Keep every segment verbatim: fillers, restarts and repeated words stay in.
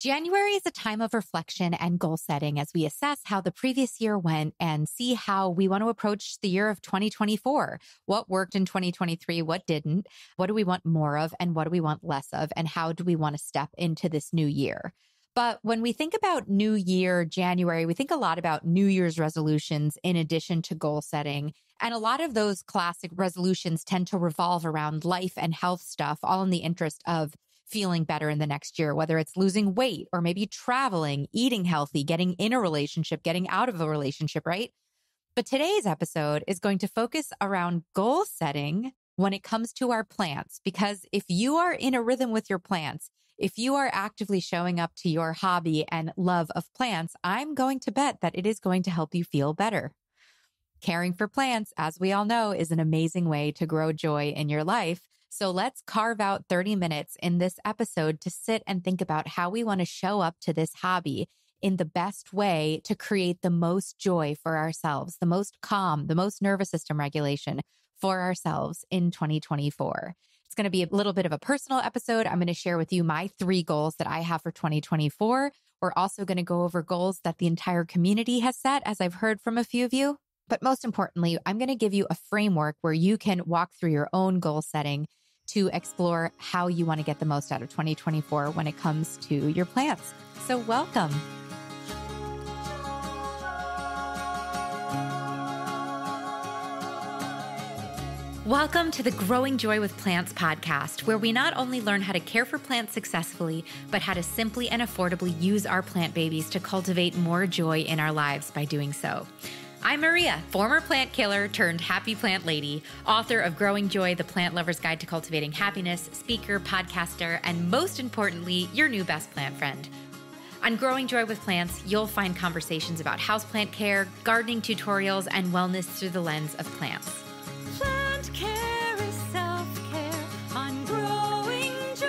January is a time of reflection and goal setting as we assess how the previous year went and see how we want to approach the year of twenty twenty-four. What worked in twenty twenty-three? What didn't? What do we want more of? And what do we want less of? And how do we want to step into this new year? But when we think about New Year, January, we think a lot about New Year's resolutions in addition to goal setting. And a lot of those classic resolutions tend to revolve around life and health stuff, all in the interest of feeling better in the next year, whether it's losing weight or maybe traveling, eating healthy, getting in a relationship, getting out of a relationship, right? But today's episode is going to focus around goal setting when it comes to our plants, because if you are in a rhythm with your plants, if you are actively showing up to your hobby and love of plants, I'm going to bet that it is going to help you feel better. Caring for plants, as we all know, is an amazing way to grow joy in your life. So let's carve out thirty minutes in this episode to sit and think about how we want to show up to this hobby in the best way to create the most joy for ourselves, the most calm, the most nervous system regulation for ourselves in twenty twenty-four. It's going to be a little bit of a personal episode. I'm going to share with you my three goals that I have for twenty twenty-four. We're also going to go over goals that the entire community has set, as I've heard from a few of you. But most importantly, I'm going to give you a framework where you can walk through your own goal setting to explore how you want to get the most out of twenty twenty-four when it comes to your plants. So welcome. Welcome to the Growing Joy with Plants podcast, where we not only learn how to care for plants successfully, but how to simply and affordably use our plant babies to cultivate more joy in our lives by doing so. I'm Maria, former plant killer turned happy plant lady, author of Growing Joy: The Plant Lover's Guide to Cultivating Happiness, speaker, podcaster, and most importantly, your new best plant friend. On Growing Joy with Plants, you'll find conversations about houseplant care, gardening tutorials, and wellness through the lens of plants. Care is self-care on Growing Joy.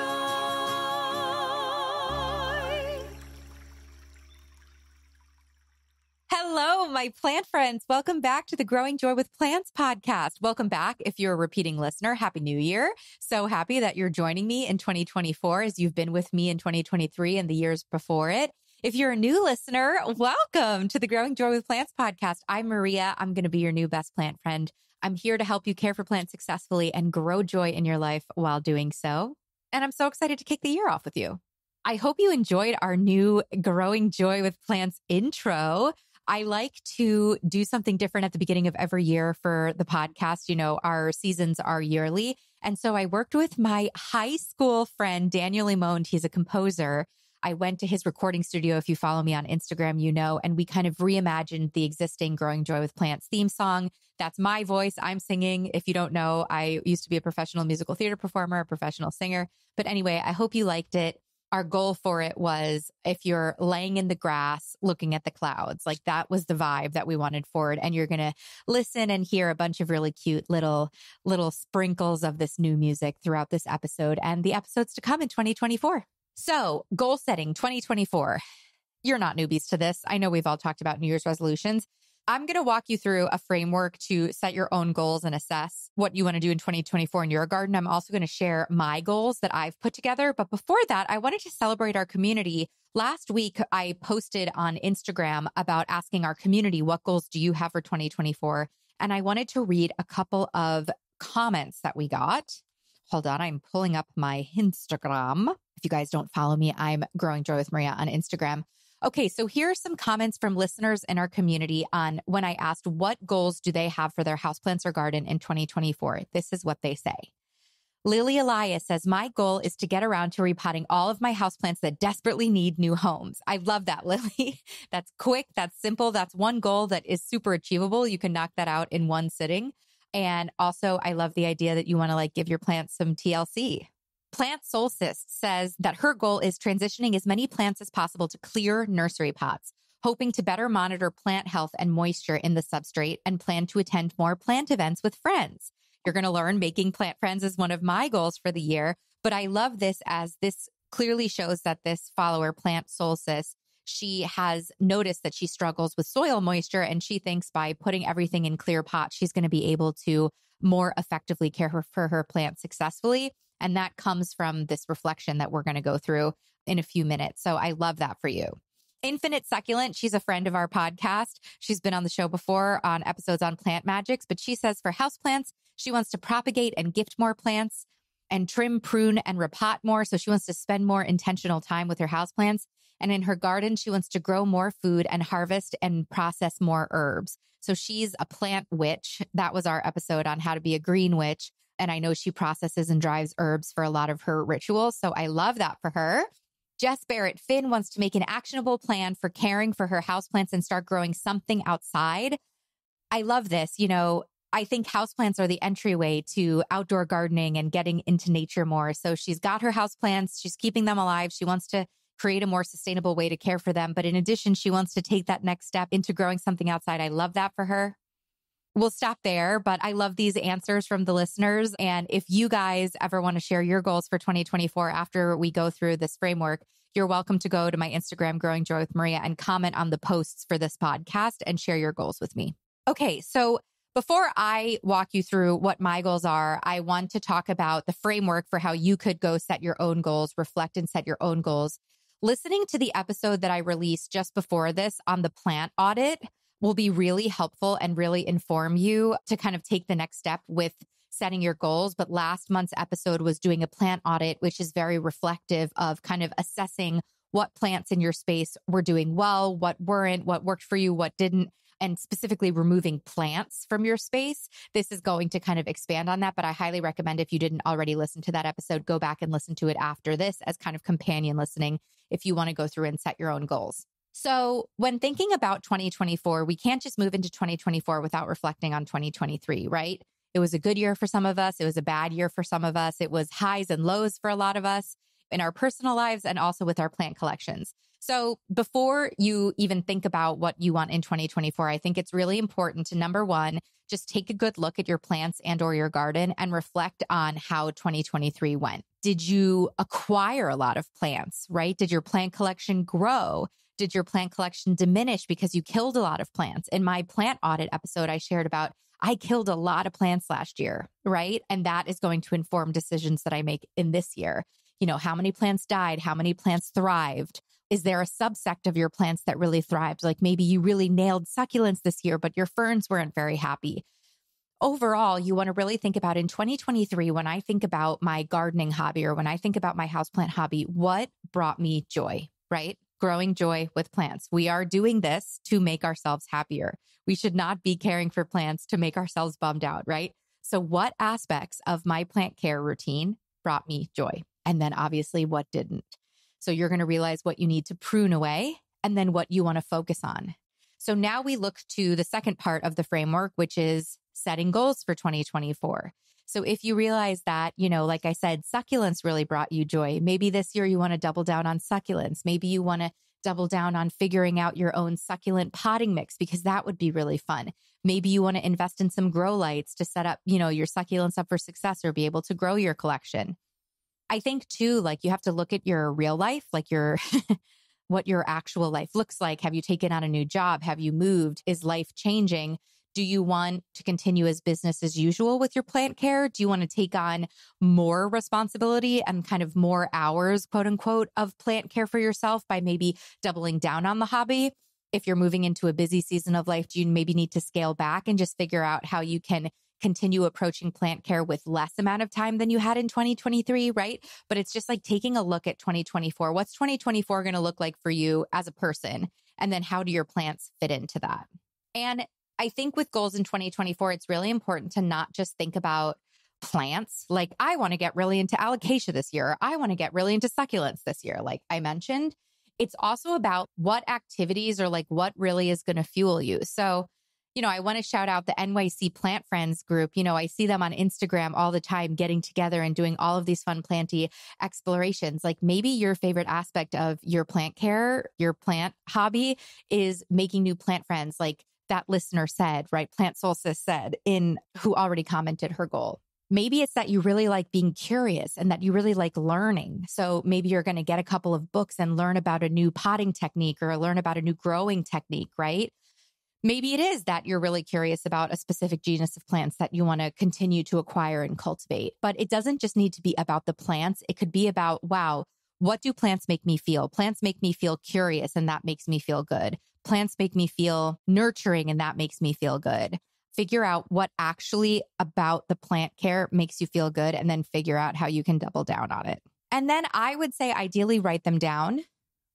Hello, my plant friends. Welcome back to the Growing Joy with Plants podcast. Welcome back. If you're a repeating listener, Happy New Year. So happy that you're joining me in twenty twenty-four as you've been with me in twenty twenty-three and the years before it. If you're a new listener, welcome to the Growing Joy with Plants podcast. I'm Maria. I'm going to be your new best plant friend. I'm here to help you care for plants successfully and grow joy in your life while doing so. And I'm so excited to kick the year off with you. I hope you enjoyed our new Growing Joy with Plants intro. I like to do something different at the beginning of every year for the podcast. You know, our seasons are yearly. And so I worked with my high school friend, Daniel Limond. He's a composer. I went to his recording studio. If you follow me on Instagram, you know, and we kind of reimagined the existing Growing Joy with Plants theme song. That's my voice. I'm singing. If you don't know, I used to be a professional musical theater performer, a professional singer. But anyway, I hope you liked it. Our goal for it was if you're laying in the grass, looking at the clouds, like that was the vibe that we wanted for it. And you're going to listen and hear a bunch of really cute little, little sprinkles of this new music throughout this episode and the episodes to come in twenty twenty-four. So goal setting twenty twenty-four. You're not newbies to this. I know we've all talked about New Year's resolutions. I'm going to walk you through a framework to set your own goals and assess what you want to do in twenty twenty-four in your garden. I'm also going to share my goals that I've put together. But before that, I wanted to celebrate our community. Last week, I posted on Instagram about asking our community, what goals do you have for twenty twenty-four? And I wanted to read a couple of comments that we got. Hold on, I'm pulling up my Instagram. If you guys don't follow me, I'm Growing Joy with Maria on Instagram. Okay, so here are some comments from listeners in our community on when I asked what goals do they have for their houseplants or garden in twenty twenty-four. This is what they say. Lily Elias says, my goal is to get around to repotting all of my houseplants that desperately need new homes. I love that, Lily. That's quick, that's simple. That's one goal that is super achievable. You can knock that out in one sitting. And also, I love the idea that you want to like give your plants some T L C. Plant Solstice says that her goal is transitioning as many plants as possible to clear nursery pots, hoping to better monitor plant health and moisture in the substrate and plan to attend more plant events with friends. You're going to learn making plant friends is one of my goals for the year, but I love this as this clearly shows that this follower, Plant Solstice, she has noticed that she struggles with soil moisture and she thinks by putting everything in clear pots, she's going to be able to more effectively care for her plants successfully. And that comes from this reflection that we're going to go through in a few minutes. So I love that for you. Infinite Succulent, she's a friend of our podcast. She's been on the show before on episodes on plant magics, but she says for houseplants, she wants to propagate and gift more plants and trim, prune, and repot more. So she wants to spend more intentional time with her houseplants. And in her garden, she wants to grow more food and harvest and process more herbs. So she's a plant witch. That was our episode on how to be a green witch. And I know she processes and drives herbs for a lot of her rituals. So I love that for her. Jess Barrett Finn wants to make an actionable plan for caring for her houseplants and start growing something outside. I love this. You know, I think houseplants are the entryway to outdoor gardening and getting into nature more. So she's got her houseplants. She's keeping them alive. She wants to create a more sustainable way to care for them. But in addition, she wants to take that next step into growing something outside. I love that for her. We'll stop there, but I love these answers from the listeners. And if you guys ever want to share your goals for twenty twenty-four after we go through this framework, you're welcome to go to my Instagram, Growing Joy with Maria, and comment on the posts for this podcast and share your goals with me. Okay, so before I walk you through what my goals are, I want to talk about the framework for how you could go set your own goals, reflect and set your own goals. Listening to the episode that I released just before this on the plant audit will be really helpful and really inform you to kind of take the next step with setting your goals. But last month's episode was doing a plant audit, which is very reflective of kind of assessing what plants in your space were doing well, what weren't, what worked for you, what didn't, and specifically removing plants from your space. This is going to kind of expand on that, but I highly recommend if you didn't already listen to that episode, go back and listen to it after this as kind of companion listening if you want to go through and set your own goals. So when thinking about twenty twenty-four, we can't just move into twenty twenty-four without reflecting on twenty twenty-three, right? It was a good year for some of us. It was a bad year for some of us. It was highs and lows for a lot of us in our personal lives and also with our plant collections. So before you even think about what you want in twenty twenty-four, I think it's really important to, number one, just take a good look at your plants and or your garden and reflect on how twenty twenty-three went. Did you acquire a lot of plants, right? Did your plant collection grow? Did your plant collection diminish because you killed a lot of plants? In my plant audit episode, I shared about I killed a lot of plants last year, right? And that is going to inform decisions that I make in this year. You know, how many plants died? How many plants thrived? Is there a subsect of your plants that really thrived? Like maybe you really nailed succulents this year, but your ferns weren't very happy. Overall, you want to really think about in twenty twenty-three, when I think about my gardening hobby or when I think about my houseplant hobby, what brought me joy, right? Growing joy with plants. We are doing this to make ourselves happier. We should not be caring for plants to make ourselves bummed out, right? So what aspects of my plant care routine brought me joy? And then obviously what didn't. So you're going to realize what you need to prune away and then what you want to focus on. So now we look to the second part of the framework, which is setting goals for twenty twenty-four. So if you realize that, you know, like I said, succulents really brought you joy. Maybe this year you want to double down on succulents. Maybe you want to double down on figuring out your own succulent potting mix because that would be really fun. Maybe you want to invest in some grow lights to set up, you know, your succulents up for success or be able to grow your collection. I think too, like you have to look at your real life, like your what your actual life looks like. Have you taken on a new job? Have you moved? Is life changing? Do you want to continue as business as usual with your plant care? Do you want to take on more responsibility and kind of more hours, quote unquote, of plant care for yourself by maybe doubling down on the hobby? If you're moving into a busy season of life, do you maybe need to scale back and just figure out how you can continue approaching plant care with less amount of time than you had in twenty twenty-three, right? But it's just like taking a look at twenty twenty-four. What's twenty twenty-four going to look like for you as a person? And then how do your plants fit into that? And I think with goals in twenty twenty-four, it's really important to not just think about plants. Like I want to get really into alocasia this year. Or I want to get really into succulents this year. Like I mentioned, it's also about what activities or like what really is going to fuel you. So you know, I want to shout out the N Y C Plant Friends group. You know, I see them on Instagram all the time getting together and doing all of these fun planty explorations. Like maybe your favorite aspect of your plant care, your plant hobby is making new plant friends. Like that listener said, right? Plant Solstice said in who already commented her goal. Maybe it's that you really like being curious and that you really like learning. So maybe you're going to get a couple of books and learn about a new potting technique or learn about a new growing technique, right? Maybe it is that you're really curious about a specific genus of plants that you want to continue to acquire and cultivate. But it doesn't just need to be about the plants. It could be about, wow, What do plants make me feel? Plants make me feel curious, and that makes me feel good. Plants make me feel nurturing, and that makes me feel good. Figure out what actually about the plant care makes you feel good, and then figure out how you can double down on it. And then I would say ideally write them down.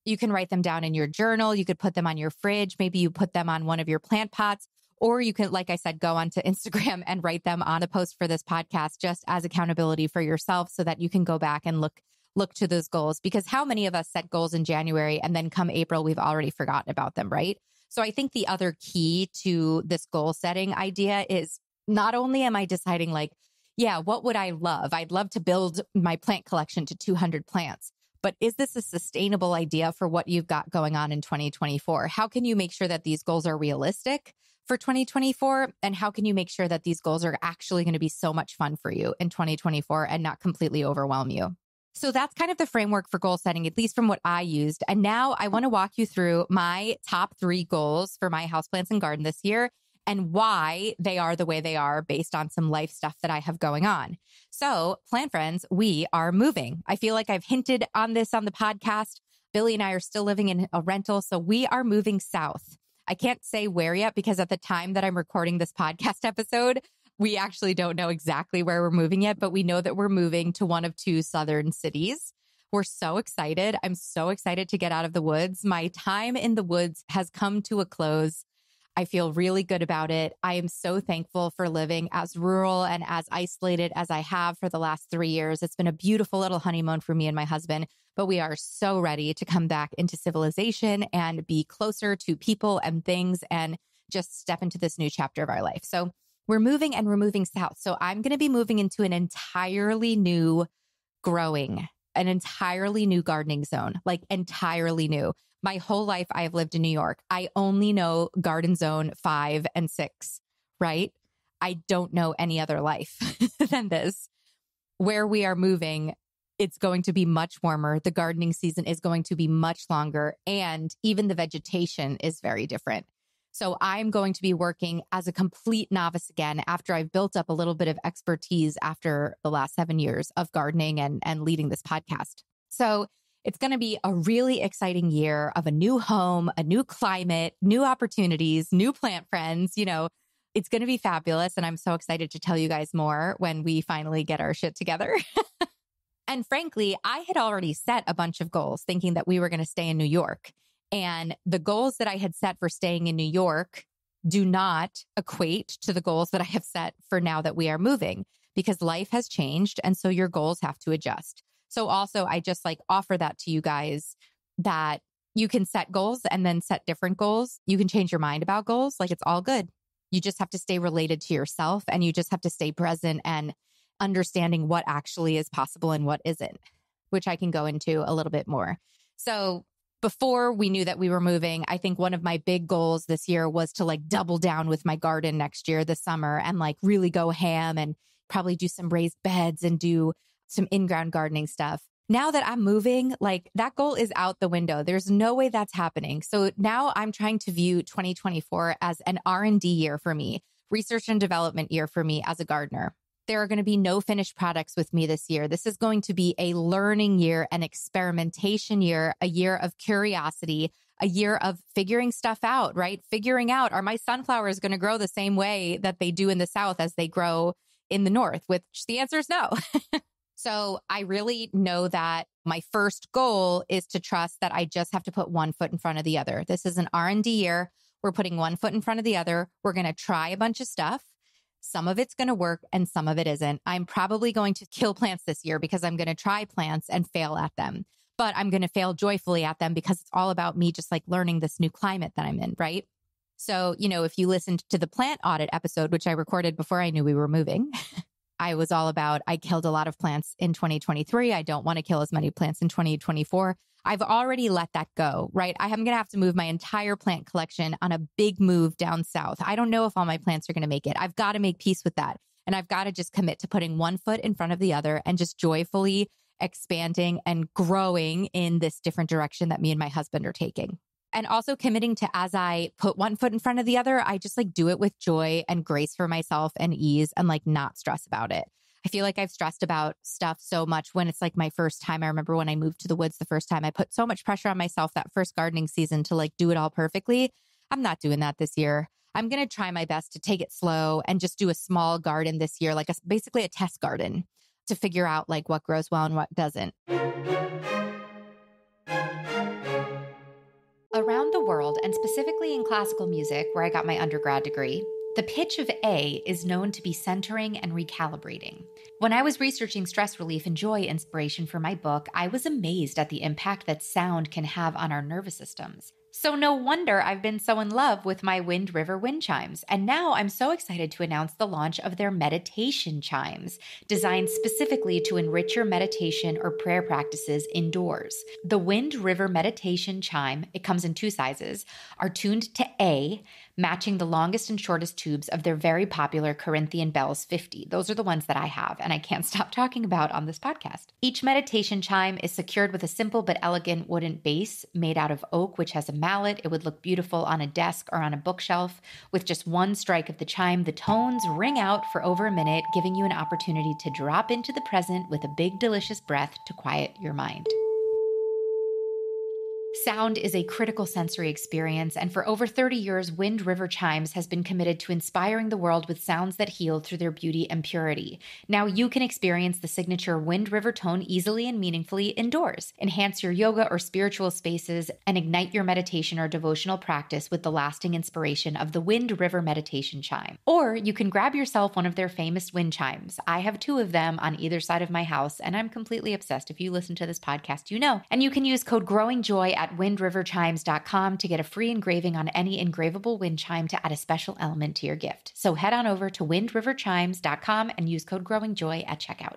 You can write them down in your journal. You could put them on your fridge. Maybe you put them on one of your plant pots, or you can, like I said, go onto Instagram and write them on a post for this podcast just as accountability for yourself so that you can go back and look look to those goals. Because how many of us set goals in January and then come April, we've already forgotten about them, right? So I think the other key to this goal setting idea is not only am I deciding like, yeah, what would I love? I'd love to build my plant collection to two hundred plants. But is this a sustainable idea for what you've got going on in twenty twenty-four? How can you make sure that these goals are realistic for twenty twenty-four? And how can you make sure that these goals are actually going to be so much fun for you in twenty twenty-four and not completely overwhelm you? So that's kind of the framework for goal setting, at least from what I used. And now I want to walk you through my top three goals for my houseplants and garden this year, and why they are the way they are based on some life stuff that I have going on. So, plant friends, we are moving. I feel like I've hinted on this on the podcast. Billy and I are still living in a rental, so we are moving south. I can't say where yet because at the time that I'm recording this podcast episode, we actually don't know exactly where we're moving yet, but we know that we're moving to one of two southern cities. We're so excited. I'm so excited to get out of the woods. My time in the woods has come to a close. I feel really good about it. I am so thankful for living as rural and as isolated as I have for the last three years. It's been a beautiful little honeymoon for me and my husband, but we are so ready to come back into civilization and be closer to people and things and just step into this new chapter of our life. So we're moving and we're moving south. So I'm going to be moving into an entirely new growing, an entirely new gardening zone, like entirely new. My whole life, I have lived in New York. I only know garden zone five and six, right? I don't know any other life than this. Where we are moving, it's going to be much warmer. The gardening season is going to be much longer. And even the vegetation is very different. So I'm going to be working as a complete novice again after I've built up a little bit of expertise after the last seven years of gardening and, and leading this podcast. So it's going to be a really exciting year of a new home, a new climate, new opportunities, new plant friends. You know, it's going to be fabulous. And I'm so excited to tell you guys more when we finally get our shit together. And frankly, I had already set a bunch of goals thinking that we were going to stay in New York. And the goals that I had set for staying in New York do not equate to the goals that I have set for now that we are moving because life has changed. And so your goals have to adjust. So also, I just like offer that to you guys that you can set goals and then set different goals. You can change your mind about goals. Like it's all good. You just have to stay related to yourself and you just have to stay present and understanding what actually is possible and what isn't, which I can go into a little bit more. So before we knew that we were moving, I think one of my big goals this year was to like double down with my garden next year, this summer, and like really go ham and probably do some raised beds and do some in-ground gardening stuff. Now that I'm moving, like that goal is out the window. There's no way that's happening. So now I'm trying to view twenty twenty-four as an R and D year for me, research and development year for me as a gardener. There are going to be no finished products with me this year. This is going to be a learning year, an experimentation year, a year of curiosity, a year of figuring stuff out, right? Figuring out, are my sunflowers going to grow the same way that they do in the South as they grow in the North? Which the answer is no. So I really know that my first goal is to trust that I just have to put one foot in front of the other. This is an R and D year. We're putting one foot in front of the other. We're going to try a bunch of stuff. Some of it's going to work and some of it isn't. I'm probably going to kill plants this year because I'm going to try plants and fail at them. But I'm going to fail joyfully at them because it's all about me just like learning this new climate that I'm in, right? So, you know, if you listened to the plant audit episode, which I recorded before I knew we were moving, I was all about, I killed a lot of plants in twenty twenty-three. I don't want to kill as many plants in twenty twenty-four. I've already let that go, right? I'm going to have to move my entire plant collection on a big move down south. I don't know if all my plants are going to make it. I've got to make peace with that. And I've got to just commit to putting one foot in front of the other and just joyfully expanding and growing in this different direction that me and my husband are taking. And also committing to, as I put one foot in front of the other, I just like do it with joy and grace for myself and ease and like not stress about it. I feel like I've stressed about stuff so much when it's like my first time. I remember when I moved to the woods the first time, I put so much pressure on myself that first gardening season to like do it all perfectly. I'm not doing that this year. I'm going to try my best to take it slow and just do a small garden this year, like a, basically a test garden to figure out like what grows well and what doesn't. Around the world, and specifically in classical music, where I got my undergrad degree, the pitch of A is known to be centering and recalibrating. When I was researching stress relief and joy inspiration for my book, I was amazed at the impact that sound can have on our nervous systems. So no wonder I've been so in love with my Wind River wind chimes. And now I'm so excited to announce the launch of their meditation chimes, designed specifically to enrich your meditation or prayer practices indoors. The Wind River Meditation Chime, it comes in two sizes, are tuned to A, matching the longest and shortest tubes of their very popular Corinthian Bells fifty. Those are the ones that I have and I can't stop talking about on this podcast. Each meditation chime is secured with a simple but elegant wooden base made out of oak, which has a mallet. It would look beautiful on a desk or on a bookshelf. With just one strike of the chime, the tones ring out for over a minute, giving you an opportunity to drop into the present with a big, delicious breath to quiet your mind. Sound is a critical sensory experience, and for over thirty years, Wind River Chimes has been committed to inspiring the world with sounds that heal through their beauty and purity. Now you can experience the signature Wind River tone easily and meaningfully indoors. Enhance your yoga or spiritual spaces and ignite your meditation or devotional practice with the lasting inspiration of the Wind River Meditation Chime. Or you can grab yourself one of their famous wind chimes. I have two of them on either side of my house, and I'm completely obsessed. If you listen to this podcast, you know. And you can use code GROWINGJOY at at wind river chimes dot com to get a free engraving on any engravable wind chime to add a special element to your gift. So head on over to wind river chimes dot com and use code GROWINGJOY at checkout.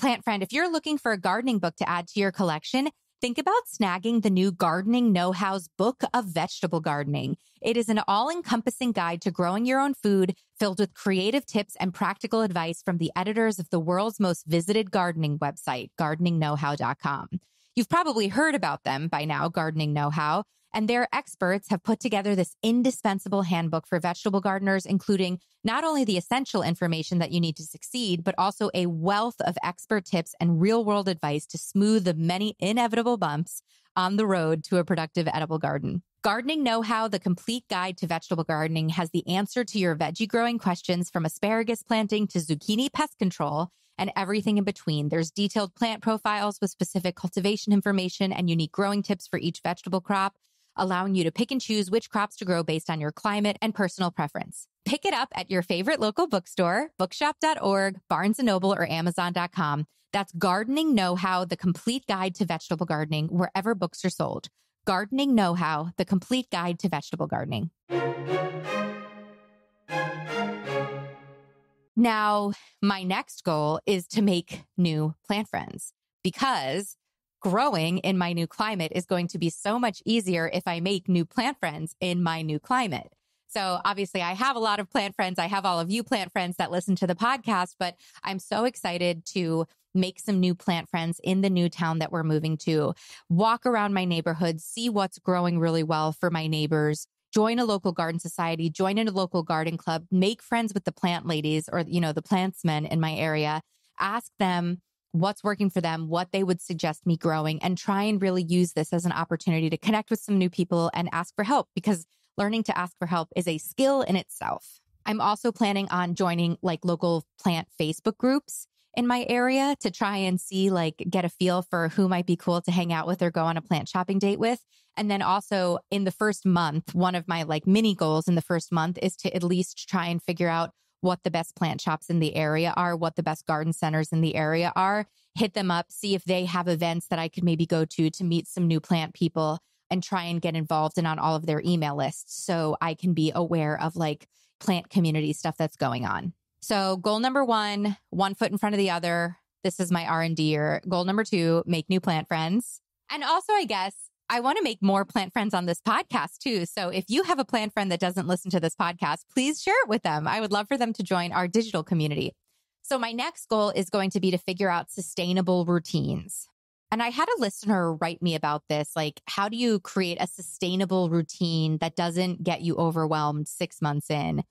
Plant friend, if you're looking for a gardening book to add to your collection, think about snagging the new Gardening Know-How's Book of Vegetable Gardening. It is an all-encompassing guide to growing your own food, filled with creative tips and practical advice from the editors of the world's most visited gardening website, gardening know how dot com. You've probably heard about them by now, Gardening Know-How, and their experts have put together this indispensable handbook for vegetable gardeners, including not only the essential information that you need to succeed, but also a wealth of expert tips and real-world advice to smooth the many inevitable bumps on the road to a productive edible garden. Gardening Know-How, the complete guide to vegetable gardening, has the answer to your veggie growing questions from asparagus planting to zucchini pest control and everything in between. There's detailed plant profiles with specific cultivation information and unique growing tips for each vegetable crop, allowing you to pick and choose which crops to grow based on your climate and personal preference. Pick it up at your favorite local bookstore, bookshop dot org, Barnes and Noble, or amazon dot com. That's Gardening Know-How, the complete guide to vegetable gardening, wherever books are sold. Gardening Know-How, the complete guide to vegetable gardening. Now, my next goal is to make new plant friends, because growing in my new climate is going to be so much easier if I make new plant friends in my new climate. So obviously I have a lot of plant friends. I have all of you plant friends that listen to the podcast, but I'm so excited to make some new plant friends in the new town that we're moving to, walk around my neighborhood, see what's growing really well for my neighbors, join a local garden society, join in a local garden club, make friends with the plant ladies or, you know, the plantsmen in my area, ask them what's working for them, what they would suggest me growing, and try and really use this as an opportunity to connect with some new people and ask for help, because learning to ask for help is a skill in itself. I'm also planning on joining like local plant Facebook groups in my area to try and see, like, get a feel for who might be cool to hang out with or go on a plant shopping date with. And then also in the first month, one of my like mini goals in the first month is to at least try and figure out what the best plant shops in the area are, what the best garden centers in the area are, hit them up, see if they have events that I could maybe go to to meet some new plant people and try and get involved and on all of their email lists so I can be aware of like plant community stuff that's going on. So goal number one, one foot in front of the other. This is my R and D year. Goal number two, make new plant friends. And also, I guess, I want to make more plant friends on this podcast too. So if you have a plant friend that doesn't listen to this podcast, please share it with them. I would love for them to join our digital community. So my next goal is going to be to figure out sustainable routines. And I had a listener write me about this, like, how do you create a sustainable routine that doesn't get you overwhelmed six months in?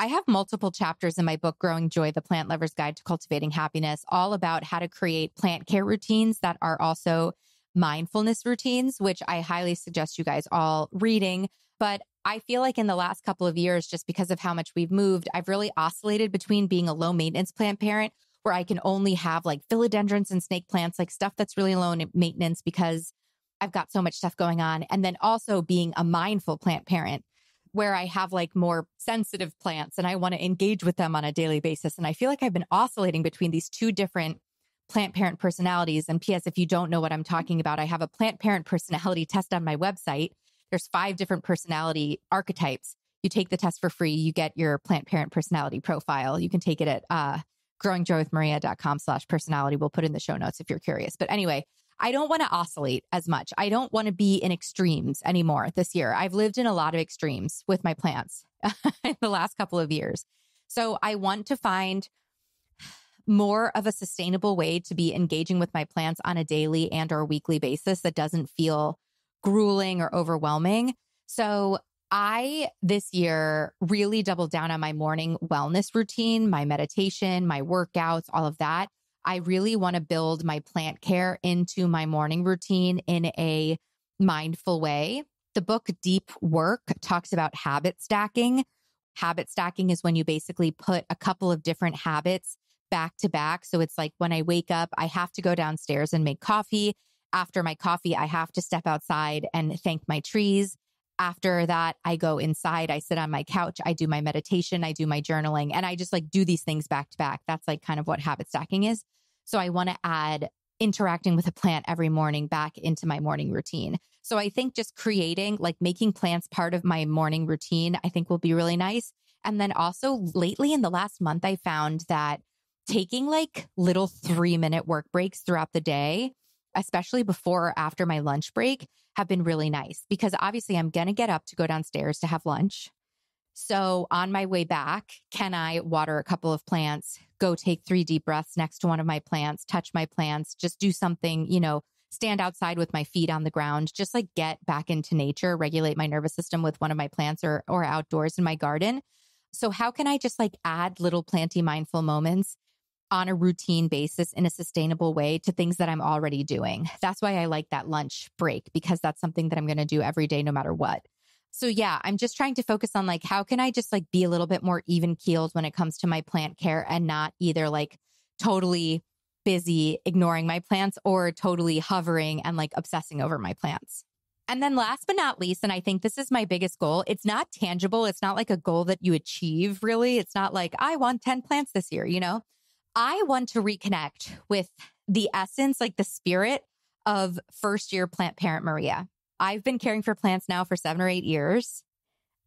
I have multiple chapters in my book, Growing Joy: The Plant Lover's Guide to Cultivating Happiness, all about how to create plant care routines that are also mindfulness routines, which I highly suggest you guys all reading. But I feel like in the last couple of years, just because of how much we've moved, I've really oscillated between being a low maintenance plant parent where I can only have like philodendrons and snake plants, like stuff that's really low maintenance because I've got so much stuff going on. And then also being a mindful plant parent where I have like more sensitive plants and I want to engage with them on a daily basis. And I feel like I've been oscillating between these two different plant parent personalities. And P S, if you don't know what I'm talking about, I have a plant parent personality test on my website. There's five different personality archetypes. You take the test for free. You get your plant parent personality profile. You can take it at uh, growingjoywithmaria.com slash personality. We'll put in the show notes if you're curious. But anyway, I don't want to oscillate as much. I don't want to be in extremes anymore this year. I've lived in a lot of extremes with my plants in the last couple of years. So I want to find more of a sustainable way to be engaging with my plants on a daily and or weekly basis that doesn't feel grueling or overwhelming. So I, this year, really doubled down on my morning wellness routine, my meditation, my workouts, all of that. I really want to build my plant care into my morning routine in a mindful way. The book Deep Work talks about habit stacking. Habit stacking is when you basically put a couple of different habits back to back. So it's like when I wake up, I have to go downstairs and make coffee. After my coffee, I have to step outside and thank my trees. After that, I go inside, I sit on my couch, I do my meditation, I do my journaling, and I just like do these things back to back. That's like kind of what habit stacking is. So I want to add interacting with a plant every morning back into my morning routine. So I think just creating, like making plants part of my morning routine, I think will be really nice. And then also lately in the last month, I found that taking like little three minute work breaks throughout the day, especially before or after my lunch break, have been really nice because obviously I'm going to get up to go downstairs to have lunch. So on my way back, can I water a couple of plants, go take three deep breaths next to one of my plants, touch my plants, just do something, you know, stand outside with my feet on the ground, just like get back into nature, regulate my nervous system with one of my plants or, or outdoors in my garden. So how can I just like add little planty mindful moments on a routine basis in a sustainable way to things that I'm already doing? That's why I like that lunch break, because that's something that I'm going to do every day, no matter what. So yeah, I'm just trying to focus on like, how can I just like be a little bit more even keeled when it comes to my plant care and not either like totally busy ignoring my plants or totally hovering and like obsessing over my plants. And then last but not least, and I think this is my biggest goal, it's not tangible. It's not like a goal that you achieve really. It's not like I want ten plants this year, you know? I want to reconnect with the essence, like the spirit of first-year plant parent Maria. I've been caring for plants now for seven or eight years.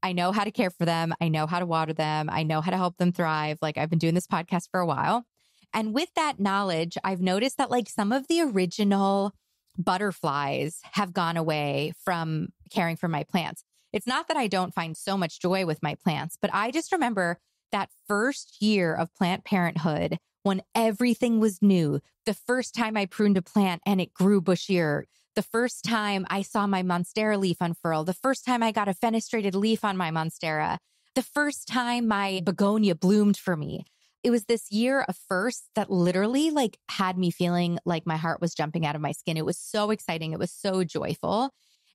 I know how to care for them. I know how to water them. I know how to help them thrive. Like I've been doing this podcast for a while. And with that knowledge, I've noticed that like some of the original butterflies have gone away from caring for my plants. It's not that I don't find so much joy with my plants, but I just remember that first year of plant parenthood, when everything was new, the first time I pruned a plant and it grew bushier, the first time I saw my monstera leaf unfurl, the first time I got a fenestrated leaf on my monstera, the first time my begonia bloomed for me. It was this year of firsts that literally like had me feeling like my heart was jumping out of my skin. It was so exciting. It was so joyful.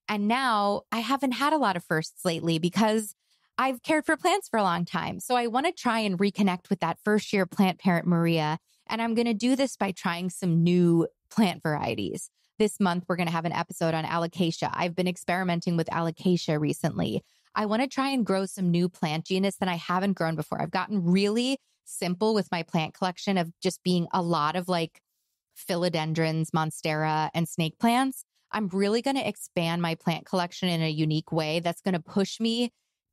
And now I haven't had a lot of firsts lately because I've cared for plants for a long time. So I want to try and reconnect with that first year plant parent Maria. And I'm going to do this by trying some new plant varieties. This month, we're going to have an episode on alocasia. I've been experimenting with alocasia recently. I want to try and grow some new plant genus that I haven't grown before. I've gotten really simple with my plant collection of just being a lot of like philodendrons, monstera, and snake plants. I'm really going to expand my plant collection in a unique way that's going to push me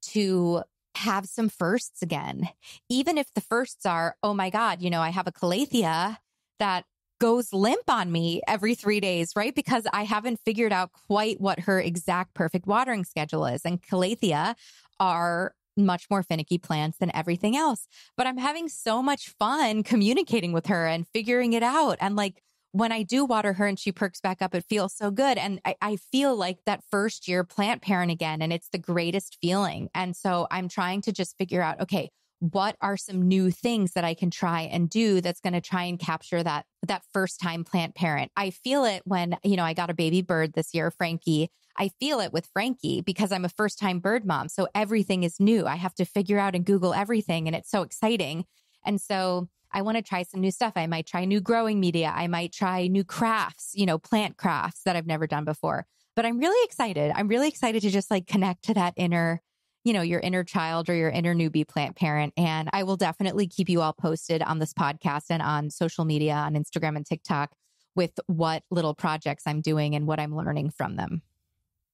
to have some firsts again. Even if the firsts are, oh my God, you know, I have a calathea that goes limp on me every three days, right? Because I haven't figured out quite what her exact perfect watering schedule is. And calathea are much more finicky plants than everything else. But I'm having so much fun communicating with her and figuring it out. And like when I do water her and she perks back up, it feels so good. And I, I feel like that first year plant parent again, and it's the greatest feeling. And so I'm trying to just figure out, okay, what are some new things that I can try and do that's going to try and capture that, that first time plant parent. I feel it when, you know, I got a baby bird this year, Frankie. I feel it with Frankie because I'm a first time bird mom. So everything is new. I have to figure out and Google everything, and it's so exciting. And so I want to try some new stuff. I might try new growing media. I might try new crafts, you know, plant crafts that I've never done before. But I'm really excited. I'm really excited to just like connect to that inner, you know, your inner child or your inner newbie plant parent. And I will definitely keep you all posted on this podcast and on social media, on Instagram and TikTok, with what little projects I'm doing and what I'm learning from them.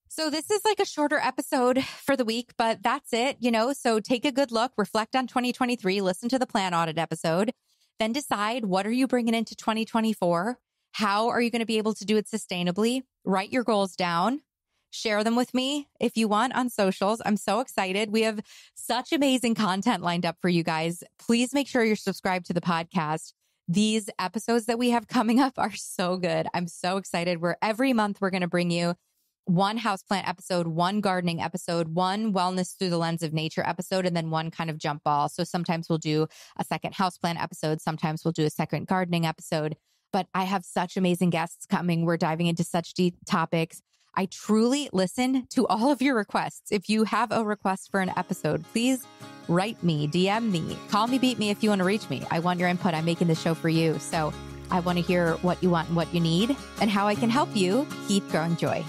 So this is like a shorter episode for the week, but that's it, you know? So take a good look, reflect on twenty twenty-three, listen to the plant audit episode, then decide what are you bringing into twenty twenty-four? How are you going to be able to do it sustainably? Write your goals down, share them with me if you want on socials. I'm so excited. We have such amazing content lined up for you guys. Please make sure you're subscribed to the podcast. These episodes that we have coming up are so good. I'm so excited. We're every month we're going to bring you one houseplant episode, one gardening episode, one wellness through the lens of nature episode, and then one kind of jump ball. So sometimes we'll do a second houseplant episode. Sometimes we'll do a second gardening episode. But I have such amazing guests coming. We're diving into such deep topics. I truly listen to all of your requests. If you have a request for an episode, please write me, D M me, call me, beat me if you want to reach me. I want your input. I'm making this show for you. So I want to hear what you want and what you need and how I can help you keep growing joy.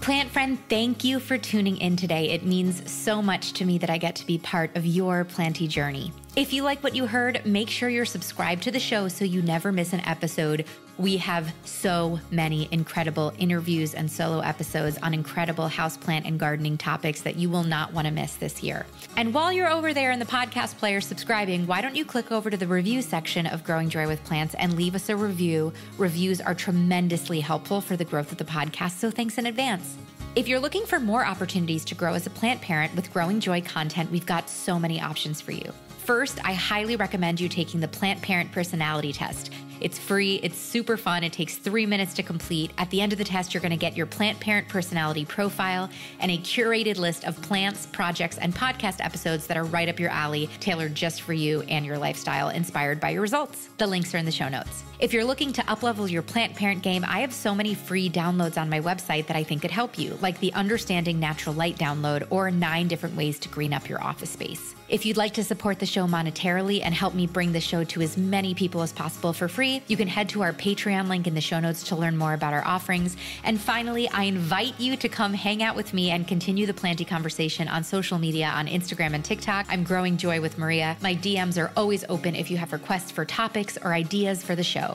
Plant friend, thank you for tuning in today. It means so much to me that I get to be part of your planty journey. If you like what you heard, make sure you're subscribed to the show so you never miss an episode. We have so many incredible interviews and solo episodes on incredible houseplant and gardening topics that you will not want to miss this year. And while you're over there in the podcast player subscribing, why don't you click over to the review section of Growing Joy with Plants and leave us a review? Reviews are tremendously helpful for the growth of the podcast, so thanks in advance. If you're looking for more opportunities to grow as a plant parent with Growing Joy content, we've got so many options for you. First, I highly recommend you taking the Plant Parent Personality Test. It's free, it's super fun, it takes three minutes to complete. At the end of the test, you're gonna get your Plant Parent Personality Profile and a curated list of plants, projects, and podcast episodes that are right up your alley, tailored just for you and your lifestyle, inspired by your results. The links are in the show notes. If you're looking to uplevel your plant parent game, I have so many free downloads on my website that I think could help you, like the Understanding Natural Light download or nine different ways to green up your office space. If you'd like to support the show monetarily and help me bring the show to as many people as possible for free, you can head to our Patreon link in the show notes to learn more about our offerings. And finally, I invite you to come hang out with me and continue the planty conversation on social media, on Instagram and TikTok. I'm Growing Joy with Maria. My D Ms are always open if you have requests for topics or ideas for the show.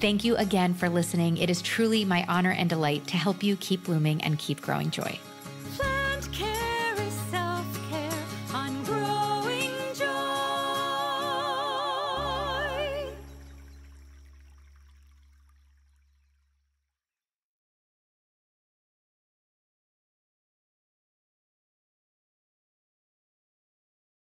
Thank you again for listening. It is truly my honor and delight to help you keep blooming and keep growing joy.